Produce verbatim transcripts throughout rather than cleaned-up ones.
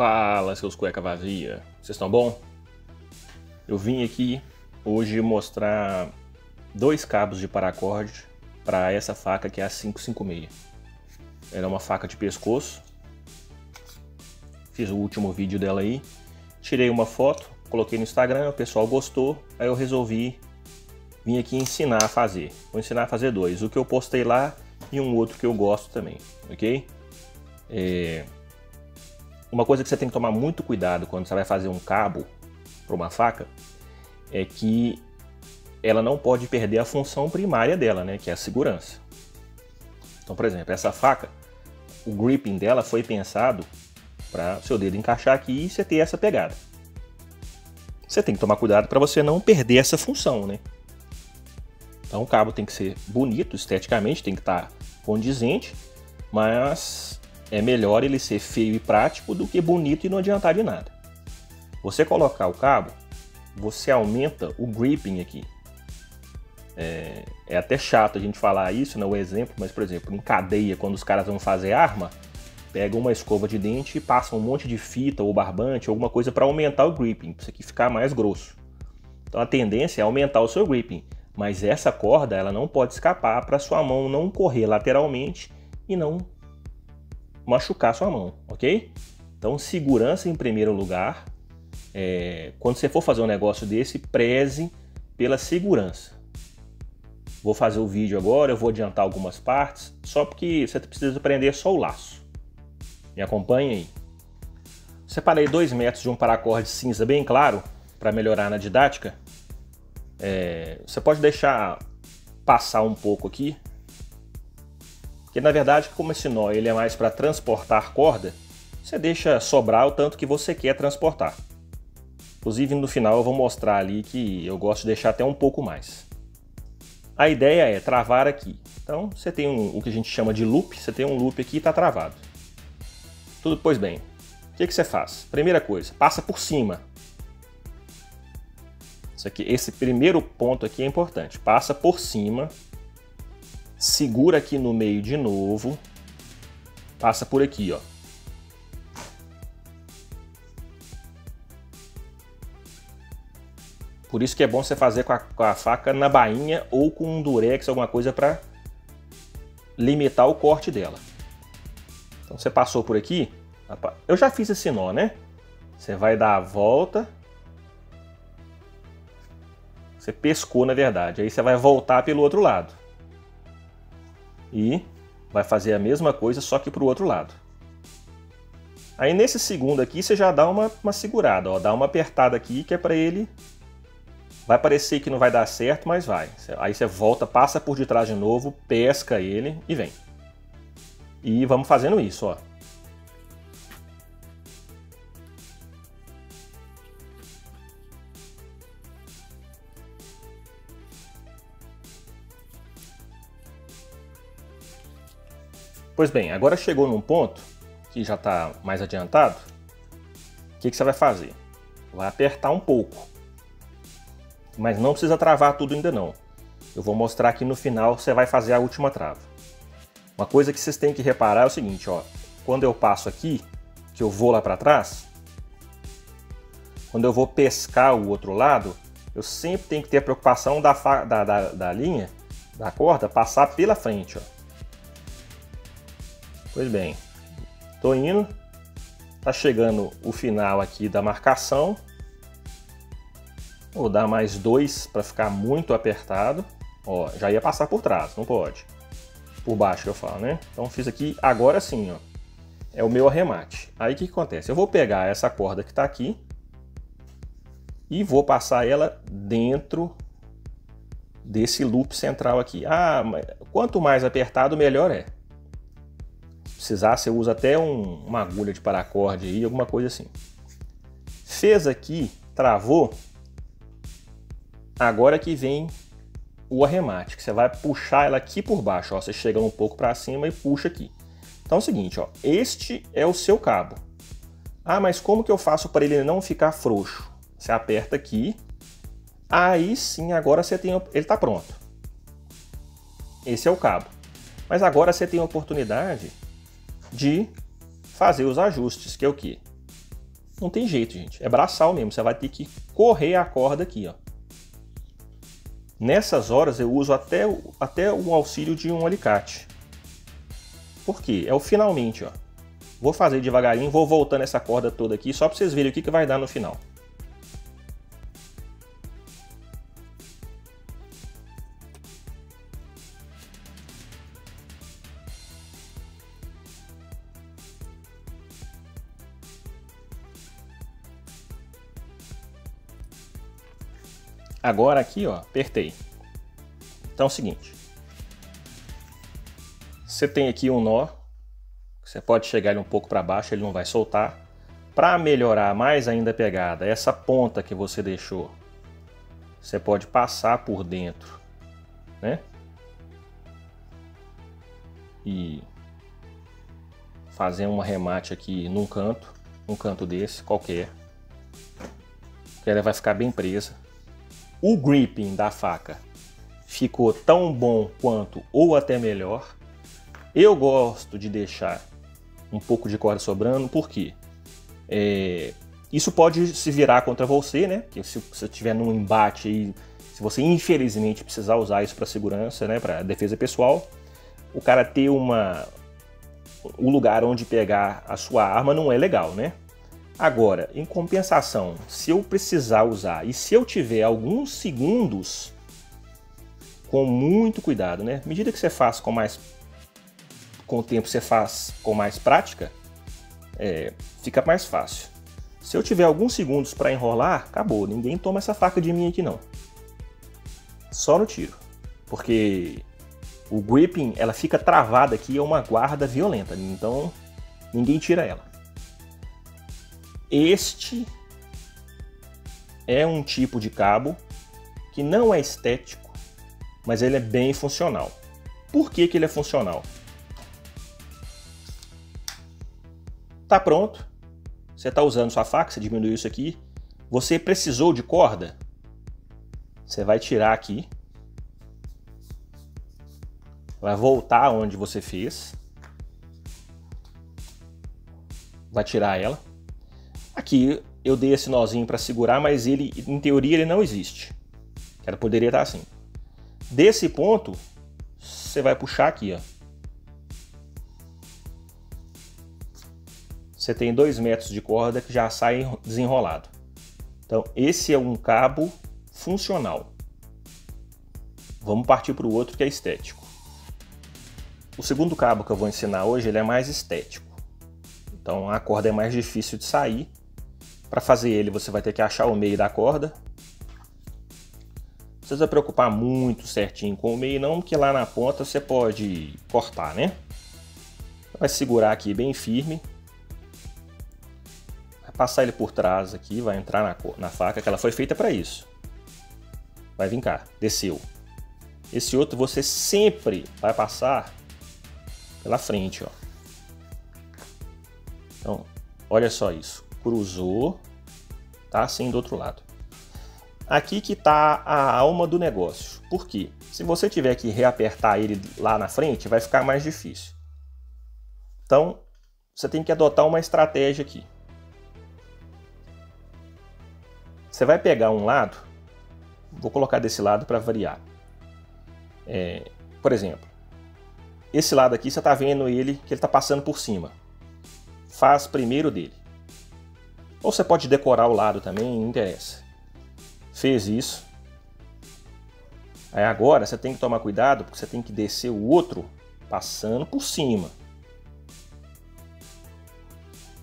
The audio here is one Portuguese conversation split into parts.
Fala, seus cueca vazia, vocês estão bom? Eu vim aqui hoje mostrar dois cabos de paracord para essa faca que é a cinco cinco seis. Ela é uma faca de pescoço, fiz o último vídeo dela aí, tirei uma foto, coloquei no Instagram, o pessoal gostou, aí eu resolvi vim aqui ensinar a fazer. Vou ensinar a fazer dois, o que eu postei lá e um outro que eu gosto também, ok? É... Uma coisa que você tem que tomar muito cuidado quando você vai fazer um cabo para uma faca é que ela não pode perder a função primária dela, né, que é a segurança. Então, por exemplo, essa faca, o gripping dela foi pensado para seu dedo encaixar aqui e você ter essa pegada. Você tem que tomar cuidado para você não perder essa função, né? Então o cabo tem que ser bonito esteticamente, tem que estar condizente, mas é melhor ele ser feio e prático do que bonito e não adiantar de nada. Você colocar o cabo, você aumenta o gripping aqui. É, é até chato a gente falar isso, né, o exemplo, mas por exemplo, em cadeia, quando os caras vão fazer arma, pegam uma escova de dente e passam um monte de fita ou barbante, alguma coisa para aumentar o gripping, para isso aqui ficar mais grosso. Então a tendência é aumentar o seu gripping, mas essa corda ela não pode escapar para sua mão não correr lateralmente e não machucar sua mão, ok? Então segurança em primeiro lugar. É, quando você for fazer um negócio desse, preze pela segurança. Vou fazer o vídeo agora, eu vou adiantar algumas partes, só porque você precisa prender só o laço. Me acompanha aí. Separei dois metros de um paracord cinza bem claro, para melhorar na didática. É, você pode deixar passar um pouco aqui, porque na verdade, como esse nó ele é mais para transportar corda, você deixa sobrar o tanto que você quer transportar. Inclusive no final eu vou mostrar ali que eu gosto de deixar até um pouco mais. A ideia é travar aqui. Então você tem um, o que a gente chama de loop, você tem um loop aqui e está travado. Tudo pois bem. O que, que você faz? Primeira coisa, passa por cima. Isso aqui, esse primeiro ponto aqui é importante. Passa por cima. Segura aqui no meio de novo, passa por aqui, ó. Por isso que é bom você fazer com a, com a faca na bainha ou com um durex, alguma coisa para limitar o corte dela. Então você passou por aqui, eu já fiz esse nó, né? Você vai dar a volta, você pescou na verdade, aí você vai voltar pelo outro lado. E vai fazer a mesma coisa, só que para o outro lado. Aí nesse segundo aqui você já dá uma, uma segurada, ó, dá uma apertada aqui que é para ele... Vai parecer que não vai dar certo, mas vai. Aí você volta, passa por detrás de novo, pesca ele e vem. E vamos fazendo isso, ó. Pois bem, agora chegou num ponto que já está mais adiantado, o que, que você vai fazer? Vai apertar um pouco, mas não precisa travar tudo ainda não. Eu vou mostrar que no final você vai fazer a última trava. Uma coisa que vocês têm que reparar é o seguinte, ó, quando eu passo aqui, que eu vou lá para trás, quando eu vou pescar o outro lado, eu sempre tenho que ter a preocupação da, da, da, da linha, da corda, passar pela frente, ó. Pois bem, tô indo, tá chegando o final aqui da marcação, vou dar mais dois para ficar muito apertado, ó, já ia passar por trás, não pode, por baixo que eu falo, né? Então fiz aqui, agora sim, ó, é o meu arremate. Aí o que, que acontece? Eu vou pegar essa corda que tá aqui e vou passar ela dentro desse loop central aqui. Ah, quanto mais apertado, melhor é. Precisar, você usa até um, uma agulha de paracord aí, alguma coisa assim. Fez aqui, travou, agora que vem o arremate, que você vai puxar ela aqui por baixo, ó, você chega um pouco para cima e puxa aqui. Então é o seguinte, ó, este é o seu cabo. Ah, mas como que eu faço para ele não ficar frouxo? Você aperta aqui, aí sim, agora você tem, ele tá pronto. Esse é o cabo. Mas agora você tem a oportunidade de fazer os ajustes, que é o que? não tem jeito, gente. É braçal mesmo, você vai ter que correr a corda aqui, ó. Nessas horas eu uso até, até o auxílio de um alicate. Por quê? É o finalmente, ó. Vou fazer devagarinho, vou voltando essa corda toda aqui, só para vocês verem o que, que vai dar no final. Agora aqui, ó, apertei. Então é o seguinte. Você tem aqui um nó. Você pode chegar ele um pouco para baixo, ele não vai soltar. Para melhorar mais ainda a pegada, essa ponta que você deixou, você pode passar por dentro, né? E fazer um arremate aqui num canto, um canto desse, qualquer. Ela vai ficar bem presa. O gripping da faca ficou tão bom quanto ou até melhor. Eu gosto de deixar um pouco de corda sobrando, porque é, isso pode se virar contra você, né? Porque se você estiver num embate, aí, se você infelizmente precisar usar isso para segurança, né? Para defesa pessoal, o cara ter uma, um lugar onde pegar a sua arma não é legal, né? Agora, em compensação, se eu precisar usar e se eu tiver alguns segundos, com muito cuidado, né? À medida que você faz com mais, com o tempo você faz com mais prática, é, fica mais fácil. Se eu tiver alguns segundos para enrolar, acabou. Ninguém toma essa faca de mim aqui não. Só no tiro, porque o gripping ela fica travada aqui, é uma guarda violenta, então ninguém tira ela. Este é um tipo de cabo que não é estético, mas ele é bem funcional. Por que que ele é funcional? Tá pronto, você tá usando sua faca, você diminuiu isso aqui, você precisou de corda, você vai tirar aqui, vai voltar onde você fez, vai tirar ela. Aqui eu dei esse nozinho para segurar, mas ele, em teoria, ele não existe. Ela poderia estar assim. Desse ponto, você vai puxar aqui, ó. Você tem dois metros de corda que já sai desenrolado. Então, esse é um cabo funcional. Vamos partir para o outro que é estético. O segundo cabo que eu vou ensinar hoje, ele é mais estético. Então, a corda é mais difícil de sair. Para fazer ele, você vai ter que achar o meio da corda. Não precisa preocupar muito certinho com o meio não, porque lá na ponta você pode cortar, né? Vai segurar aqui bem firme. Vai passar ele por trás aqui, vai entrar na, na faca, que ela foi feita para isso. Vai vir cá, desceu. Esse outro você sempre vai passar pela frente, ó. Então, olha só isso. Cruzou, tá assim do outro lado. Aqui que tá a alma do negócio. Por quê? Se você tiver que reapertar ele lá na frente, vai ficar mais difícil. Então, você tem que adotar uma estratégia aqui. Você vai pegar um lado, vou colocar desse lado para variar. É, por exemplo, esse lado aqui você tá vendo ele, que ele tá passando por cima. Faz primeiro dele. Ou você pode decorar o lado também, não interessa. Fez isso. Aí agora você tem que tomar cuidado, porque você tem que descer o outro passando por cima.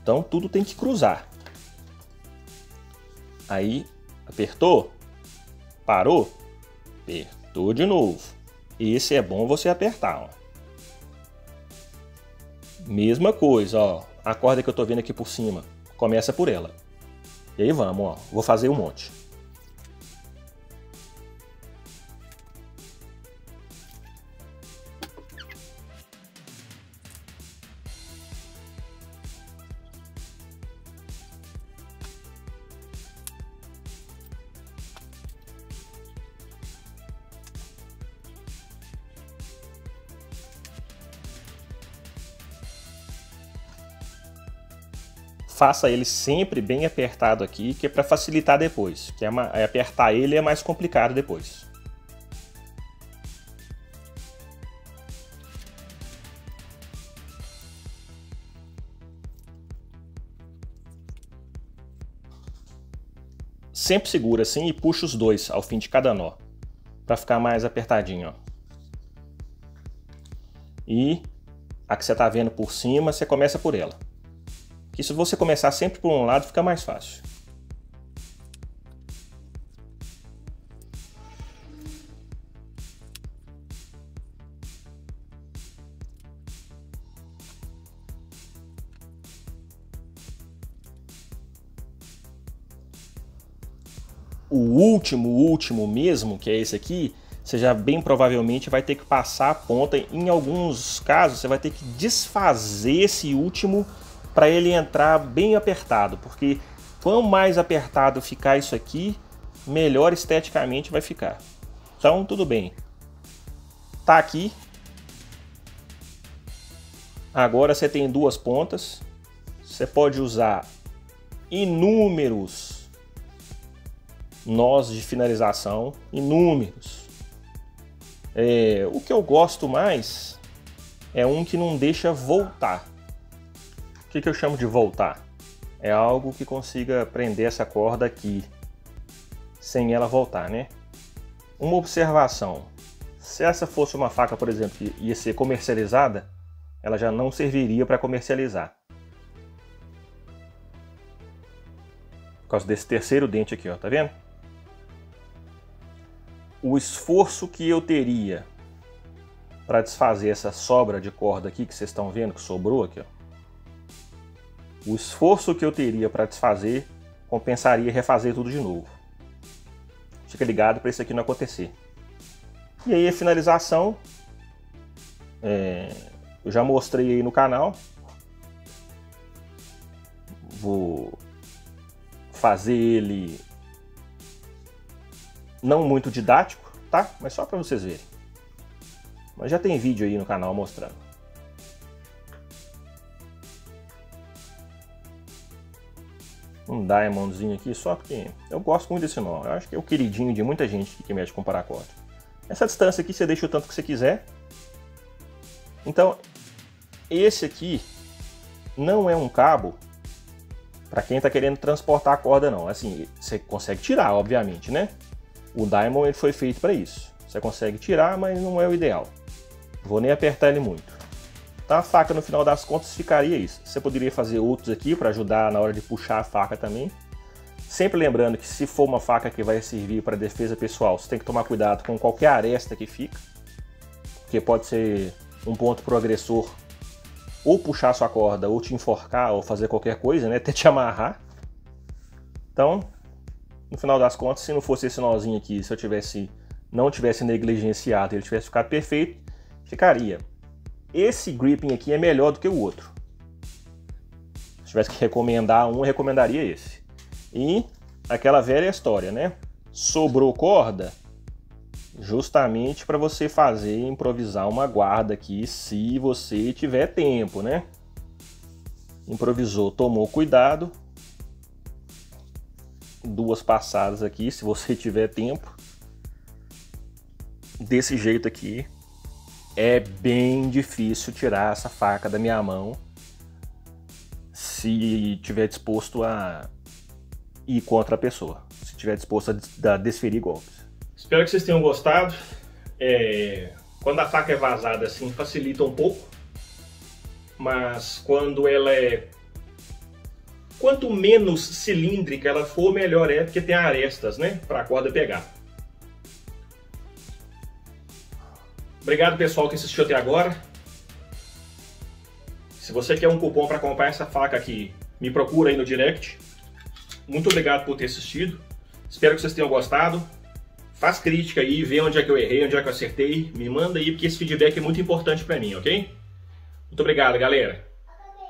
Então tudo tem que cruzar. Aí apertou, parou, apertou de novo. Esse é bom você apertar. Ó. Mesma coisa, ó. A corda que eu tô vendo aqui por cima. Começa por ela. E aí vamos, ó. Vou fazer um monte. faça ele sempre bem apertado aqui, que é para facilitar depois, que é uma, apertar ele é mais complicado depois. Sempre segura assim e puxa os dois ao fim de cada nó, para ficar mais apertadinho, ó. E a que você está vendo por cima, você começa por ela. Que se você começar sempre por um lado, fica mais fácil. O último, o último mesmo, que é esse aqui, você já bem provavelmente vai ter que passar a ponta. Em alguns casos, você vai ter que desfazer esse último para ele entrar bem apertado, porque quanto mais apertado ficar isso aqui, melhor esteticamente vai ficar. Então, tudo bem. Tá aqui. Agora você tem duas pontas. Você pode usar inúmeros nós de finalização, inúmeros. É, o que eu gosto mais é um que não deixa voltar. O que, que eu chamo de voltar? É algo que consiga prender essa corda aqui, sem ela voltar, né? Uma observação, se essa fosse uma faca, por exemplo, que ia ser comercializada, ela já não serviria para comercializar. Por causa desse terceiro dente aqui, ó, tá vendo? O esforço que eu teria para desfazer essa sobra de corda aqui, que vocês estão vendo que sobrou aqui, ó. O esforço que eu teria para desfazer compensaria refazer tudo de novo. Fica ligado para isso aqui não acontecer. E aí a finalização, é, eu já mostrei aí no canal. Vou fazer ele... não muito didático, tá? Mas só para vocês verem. Mas já tem vídeo aí no canal mostrando. Um diamondzinho aqui só porque eu gosto muito desse nó. Eu acho que é o queridinho de muita gente que mexe com paracord. Essa distância aqui você deixa o tanto que você quiser. Então, esse aqui não é um cabo para quem tá querendo transportar a corda, não. Assim, você consegue tirar, obviamente, né? O Diamond ele foi feito para isso. Você consegue tirar, mas não é o ideal. Vou nem apertar ele muito. Então a faca no final das contas ficaria isso. Você poderia fazer outros aqui para ajudar na hora de puxar a faca também. Sempre lembrando que se for uma faca que vai servir para defesa pessoal, você tem que tomar cuidado com qualquer aresta que fica. Porque pode ser um ponto pro agressor ou puxar sua corda, ou te enforcar, ou fazer qualquer coisa, né? Até te amarrar. Então... no final das contas, se não fosse esse nozinho aqui, se eu tivesse, não tivesse negligenciado e ele tivesse ficado perfeito, ficaria. Esse gripping aqui é melhor do que o outro. Se tivesse que recomendar um, eu recomendaria esse. E aquela velha história, né? Sobrou corda justamente para você fazer, improvisar uma guarda aqui, se você tiver tempo, né? Improvisou, tomou cuidado. Duas passadas aqui, se você tiver tempo. Desse jeito aqui, é bem difícil tirar essa faca da minha mão se tiver disposto a ir contra a pessoa, se tiver disposto a desferir golpes. Espero que vocês tenham gostado. É... quando a faca é vazada assim, facilita um pouco, mas quando ela é... quanto menos cilíndrica ela for, melhor é, porque tem arestas, né, para a corda pegar. Obrigado, pessoal, que assistiu até agora. Se você quer um cupom para comprar essa faca aqui, me procura aí no direct. Muito obrigado por ter assistido. Espero que vocês tenham gostado. Faz crítica aí, vê onde é que eu errei, onde é que eu acertei. Me manda aí, porque esse feedback é muito importante para mim, ok? Muito obrigado, galera.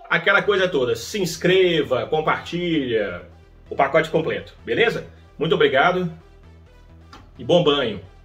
Aquela coisa toda, se inscreva, compartilha, o pacote completo, beleza? Muito obrigado e bom banho!